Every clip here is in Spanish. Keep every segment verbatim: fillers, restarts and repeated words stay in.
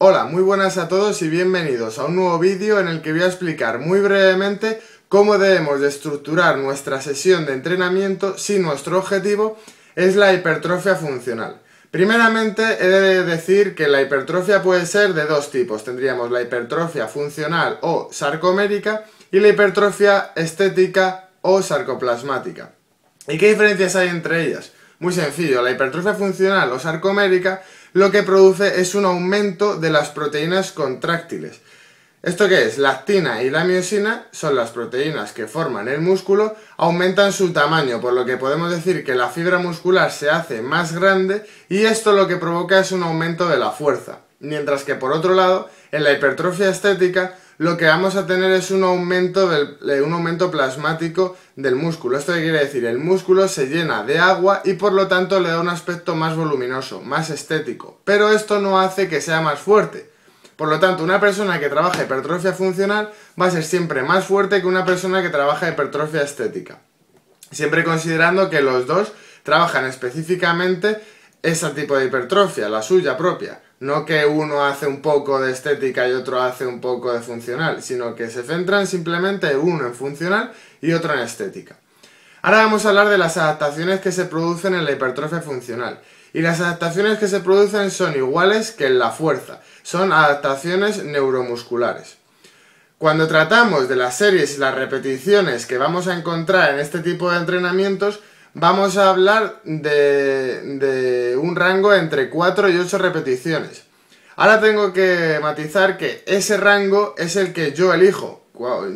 Hola, muy buenas a todos y bienvenidos a un nuevo vídeo en el que voy a explicar muy brevemente cómo debemos de estructurar nuestra sesión de entrenamiento si nuestro objetivo es la hipertrofia funcional. Primeramente he de decir que la hipertrofia puede ser de dos tipos, tendríamos la hipertrofia funcional o sarcomérica y la hipertrofia estética o sarcoplasmática. ¿Y qué diferencias hay entre ellas? Muy sencillo, la hipertrofia funcional o sarcomérica lo que produce es un aumento de las proteínas contráctiles. ¿Esto qué es? L'actina y la miosina son las proteínas que forman el músculo, aumentan su tamaño, por lo que podemos decir que la fibra muscular se hace más grande y esto lo que provoca es un aumento de la fuerza. Mientras que por otro lado, en la hipertrofia estética lo que vamos a tener es un aumento, del, un aumento plasmático del músculo. ¿Esto qué quiere decir? El músculo se llena de agua y por lo tanto le da un aspecto más voluminoso, más estético. Pero esto no hace que sea más fuerte. Por lo tanto, una persona que trabaja hipertrofia funcional va a ser siempre más fuerte que una persona que trabaja hipertrofia estética. Siempre considerando que los dos trabajan específicamente ese tipo de hipertrofia, la suya propia. No que uno hace un poco de estética y otro hace un poco de funcional, sino que se centran simplemente uno en funcional y otro en estética. Ahora vamos a hablar de las adaptaciones que se producen en la hipertrofia funcional. Y las adaptaciones que se producen son iguales que en la fuerza, son adaptaciones neuromusculares. Cuando tratamos de las series y las repeticiones que vamos a encontrar en este tipo de entrenamientos, vamos a hablar de, de un rango entre cuatro y ocho repeticiones. Ahora tengo que matizar que ese rango es el que yo elijo,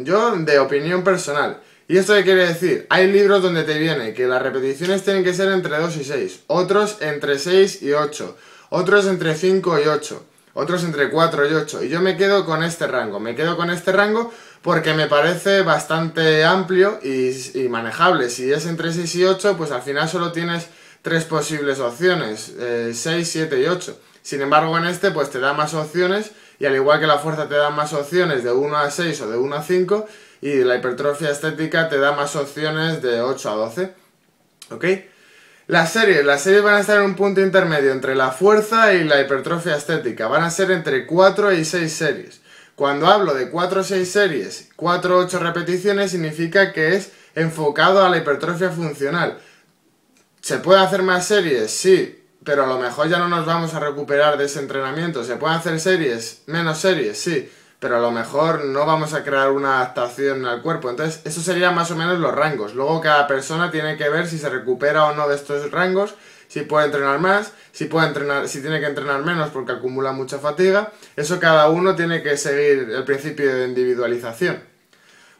yo de opinión personal. ¿Y esto qué quiere decir? Hay libros donde te viene que las repeticiones tienen que ser entre dos y seis, otros entre seis y ocho, otros entre cinco y ocho, otros entre cuatro y ocho. Y yo me quedo con este rango, me quedo con este rango porque me parece bastante amplio y, y manejable. Si es entre seis y ocho, pues al final solo tienes tres posibles opciones, eh, seis, siete y ocho. Sin embargo, en este pues te da más opciones y al igual que la fuerza te da más opciones de uno a seis o de uno a cinco y la hipertrofia estética te da más opciones de ocho a doce. ¿Ok? Las series, las series van a estar en un punto intermedio entre la fuerza y la hipertrofia estética. Van a ser entre cuatro y seis series. Cuando hablo de cuatro o seis series, cuatro u ocho repeticiones, significa que es enfocado a la hipertrofia funcional. ¿Se puede hacer más series? Sí, pero a lo mejor ya no nos vamos a recuperar de ese entrenamiento. ¿Se pueden hacer series? Menos series, sí, pero a lo mejor no vamos a crear una adaptación al cuerpo. Entonces, eso serían más o menos los rangos. Luego cada persona tiene que ver si se recupera o no de estos rangos, si puede entrenar más, si puede entrenar, si tiene que entrenar menos porque acumula mucha fatiga. Eso cada uno tiene que seguir el principio de individualización.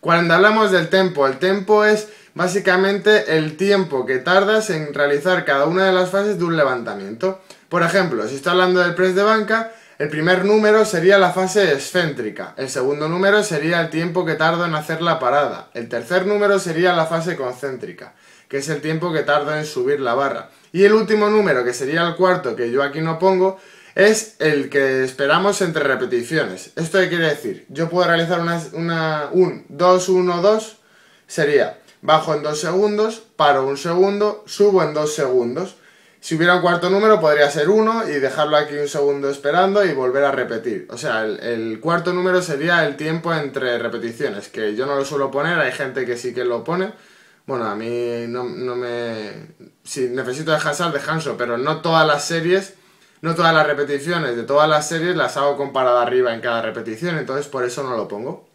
Cuando hablamos del tempo, el tempo es básicamente el tiempo que tardas en realizar cada una de las fases de un levantamiento. Por ejemplo, si estoy hablando del press de banca, el primer número sería la fase esféntrica, el segundo número sería el tiempo que tardo en hacer la parada, el tercer número sería la fase concéntrica, que es el tiempo que tardo en subir la barra, y el último número, que sería el cuarto, que yo aquí no pongo, es el que esperamos entre repeticiones. ¿Esto qué quiere decir? Yo puedo realizar una, una, un dos uno dos, sería bajo en dos segundos, paro un segundo, subo en dos segundos. Si hubiera un cuarto número podría ser uno y dejarlo aquí un segundo esperando y volver a repetir. O sea, el, el cuarto número sería el tiempo entre repeticiones, que yo no lo suelo poner, hay gente que sí que lo pone. Bueno, a mí no, no me... Si necesito descansar, descanso, pero no todas las series, no todas las repeticiones de todas las series las hago con parada arriba en cada repetición, entonces por eso no lo pongo.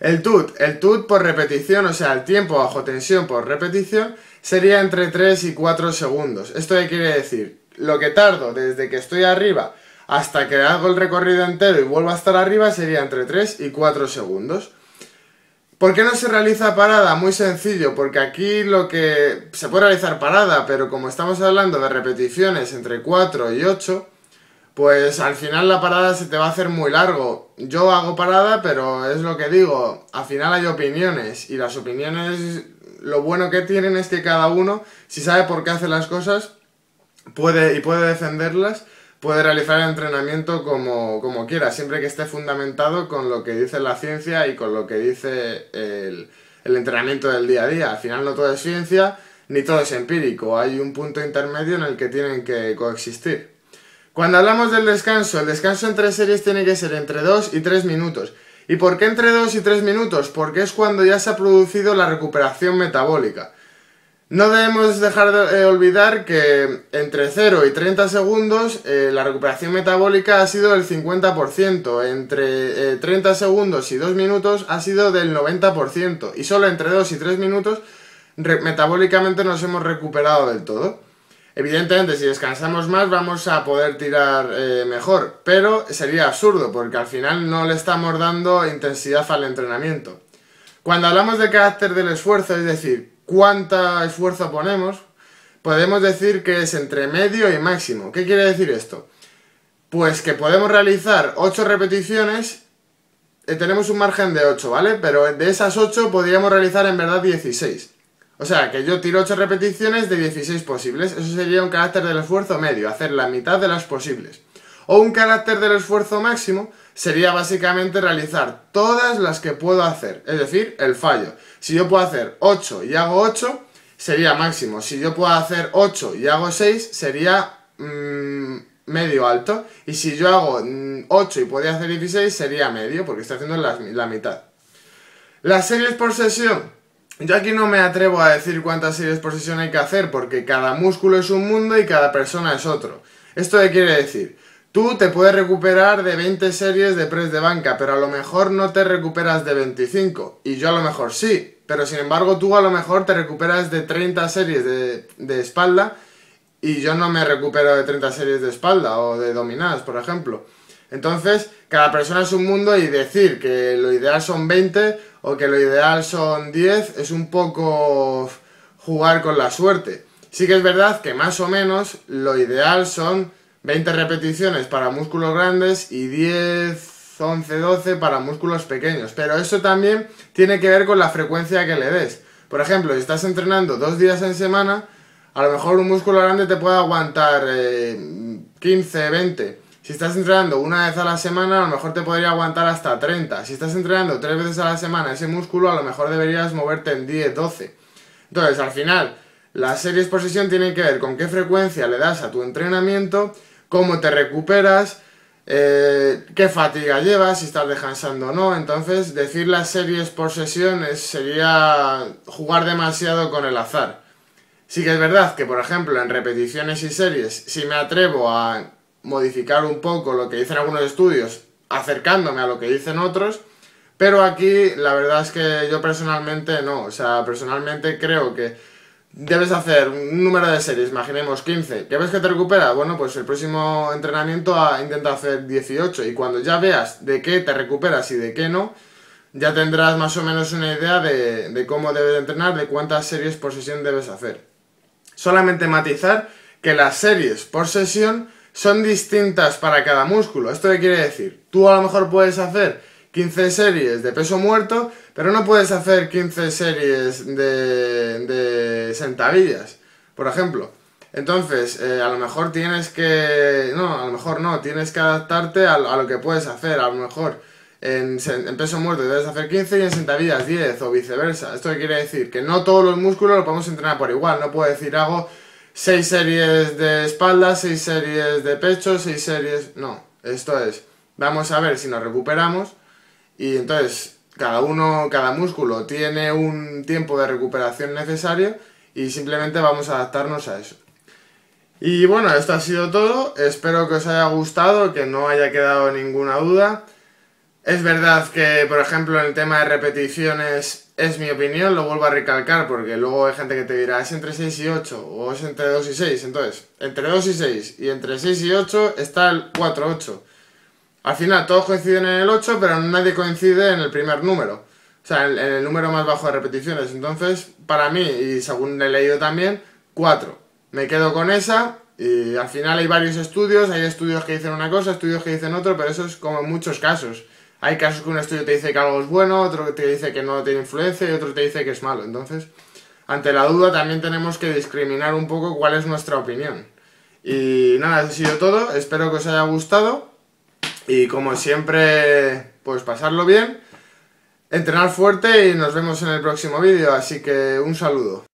El T U T, el T U T por repetición, o sea, el tiempo bajo tensión por repetición, sería entre tres y cuatro segundos. ¿Esto qué quiere decir? Lo que tardo desde que estoy arriba hasta que hago el recorrido entero y vuelvo a estar arriba sería entre tres y cuatro segundos. ¿Por qué no se realiza parada? Muy sencillo, porque aquí lo que... se puede realizar parada, pero como estamos hablando de repeticiones entre cuatro y ocho... pues al final la parada se te va a hacer muy largo. Yo hago parada, pero es lo que digo, al final hay opiniones, y las opiniones, lo bueno que tienen es que cada uno, si sabe por qué hace las cosas, puede y puede defenderlas, puede realizar el entrenamiento como, como quiera, siempre que esté fundamentado con lo que dice la ciencia y con lo que dice el, el entrenamiento del día a día. Al final no todo es ciencia, ni todo es empírico, hay un punto intermedio en el que tienen que coexistir. Cuando hablamos del descanso, el descanso entre series tiene que ser entre dos y tres minutos. ¿Y por qué entre dos y tres minutos? Porque es cuando ya se ha producido la recuperación metabólica. No debemos dejar de eh, olvidar que entre cero y treinta segundos eh, la recuperación metabólica ha sido del cincuenta por ciento, entre eh, treinta segundos y dos minutos ha sido del noventa por ciento, y solo entre dos y tres minutos metabólicamente nos hemos recuperado del todo. Evidentemente, si descansamos más vamos a poder tirar eh, mejor, pero sería absurdo porque al final no le estamos dando intensidad al entrenamiento. Cuando hablamos de carácter del esfuerzo, es decir, cuánto esfuerzo ponemos, podemos decir que es entre medio y máximo. ¿Qué quiere decir esto? Pues que podemos realizar ocho repeticiones, eh, tenemos un margen de ocho, ¿vale? Pero de esas ocho podríamos realizar en verdad dieciséis. O sea, que yo tiro ocho repeticiones de dieciséis posibles, eso sería un carácter del esfuerzo medio, hacer la mitad de las posibles. O un carácter del esfuerzo máximo sería básicamente realizar todas las que puedo hacer, es decir, el fallo. Si yo puedo hacer ocho y hago ocho, sería máximo. Si yo puedo hacer ocho y hago seis, sería mmm, medio alto. Y si yo hago mmm, ocho y podía hacer dieciséis, sería medio, porque estoy haciendo la, la mitad. Las series por sesión. Yo aquí no me atrevo a decir cuántas series por sesión hay que hacer, porque cada músculo es un mundo y cada persona es otro. ¿Esto qué quiere decir? Tú te puedes recuperar de veinte series de press de banca, pero a lo mejor no te recuperas de veinticinco, y yo a lo mejor sí, pero sin embargo tú a lo mejor te recuperas de treinta series de, de espalda, y yo no me recupero de treinta series de espalda o de dominadas, por ejemplo. Entonces, cada persona es un mundo, y decir que lo ideal son veinte o que lo ideal son diez es un poco jugar con la suerte. Sí que es verdad que más o menos lo ideal son veinte repeticiones para músculos grandes y diez, once, doce para músculos pequeños. Pero eso también tiene que ver con la frecuencia que le des. Por ejemplo, si estás entrenando dos días en semana, a lo mejor un músculo grande te puede aguantar eh, quince, veinte. Si estás entrenando una vez a la semana, a lo mejor te podría aguantar hasta treinta. Si estás entrenando tres veces a la semana ese músculo, a lo mejor deberías moverte en diez, doce. Entonces, al final, las series por sesión tienen que ver con qué frecuencia le das a tu entrenamiento, cómo te recuperas, eh, qué fatiga llevas, si estás descansando o no. Entonces, decir las series por sesión es, sería jugar demasiado con el azar. Sí que es verdad que, por ejemplo, en repeticiones y series, si me atrevo a modificar un poco lo que dicen algunos estudios, acercándome a lo que dicen otros, pero aquí la verdad es que yo personalmente no. O sea, personalmente creo que debes hacer un número de series, imaginemos quince, ¿que ves que te recupera? Bueno, pues el próximo entrenamiento intenta hacer dieciocho, y cuando ya veas de qué te recuperas y de qué no, ya tendrás más o menos una idea de, de cómo debes entrenar, de cuántas series por sesión debes hacer. Solamente matizar que las series por sesión son distintas para cada músculo. ¿Esto qué quiere decir? Tú a lo mejor puedes hacer quince series de peso muerto, pero no puedes hacer quince series de, de sentadillas, por ejemplo. Entonces, eh, a lo mejor tienes que... No, a lo mejor no, tienes que adaptarte a, a lo que puedes hacer. A lo mejor en, en peso muerto debes hacer quince y en sentadillas diez, o viceversa. ¿Esto qué quiere decir? Que no todos los músculos los podemos entrenar por igual. No puedo decir hago seis series de espalda, seis series de pecho, seis series... No, esto es, vamos a ver si nos recuperamos. Y entonces, cada uno, cada músculo tiene un tiempo de recuperación necesario y simplemente vamos a adaptarnos a eso. Y bueno, esto ha sido todo. Espero que os haya gustado, que no haya quedado ninguna duda. Es verdad que, por ejemplo, en el tema de repeticiones es mi opinión, lo vuelvo a recalcar, porque luego hay gente que te dirá, es entre seis y ocho, o es entre dos y seis. Entonces, entre dos y seis y entre seis y ocho está el cuatro ocho. Al final todos coinciden en el ocho, pero nadie coincide en el primer número. O sea, en el número más bajo de repeticiones. Entonces, para mí, y según he leído también, cuatro. Me quedo con esa, y al final hay varios estudios. Hay estudios que dicen una cosa, estudios que dicen otro, pero eso es como en muchos casos. Hay casos que un estudio te dice que algo es bueno, otro que te dice que no tiene influencia, y otro te dice que es malo. Entonces, ante la duda también tenemos que discriminar un poco cuál es nuestra opinión. Y nada, eso ha sido todo. Espero que os haya gustado. Y como siempre, pues pasarlo bien, entrenar fuerte y nos vemos en el próximo vídeo, así que un saludo.